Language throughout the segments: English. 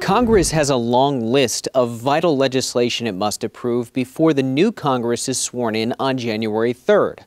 Congress has a long list of vital legislation it must approve before the new Congress is sworn in on January 3rd.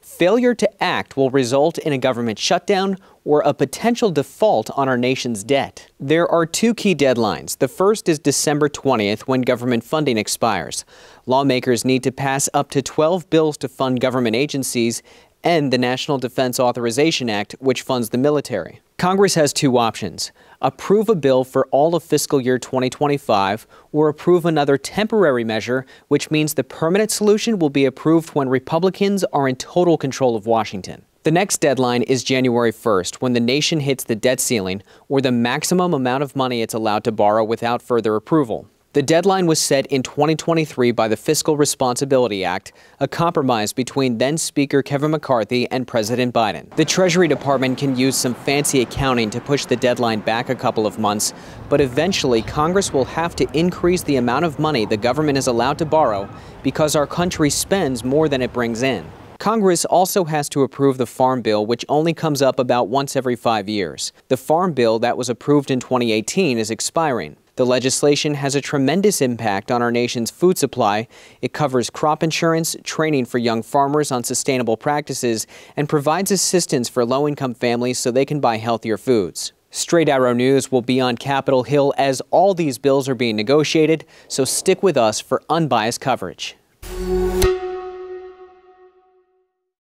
Failure to act will result in a government shutdown or a potential default on our nation's debt. There are two key deadlines. The first is December 20th, when government funding expires. Lawmakers need to pass up to 12 bills to fund government agencies and the National Defense Authorization Act, which funds the military. Congress has two options: approve a bill for all of fiscal year 2025, or approve another temporary measure, which means the permanent solution will be approved when Republicans are in total control of Washington. The next deadline is January 1st, when the nation hits the debt ceiling, or the maximum amount of money it's allowed to borrow without further approval. The deadline was set in 2023 by the Fiscal Responsibility Act, a compromise between then-Speaker Kevin McCarthy and President Biden. The Treasury Department can use some fancy accounting to push the deadline back a couple of months, but eventually Congress will have to increase the amount of money the government is allowed to borrow because our country spends more than it brings in. Congress also has to approve the Farm Bill, which only comes up about once every 5 years. The Farm Bill that was approved in 2018 is expiring. The legislation has a tremendous impact on our nation's food supply. It covers crop insurance, training for young farmers on sustainable practices, and provides assistance for low-income families so they can buy healthier foods. Straight Arrow News will be on Capitol Hill as all these bills are being negotiated, so stick with us for unbiased coverage.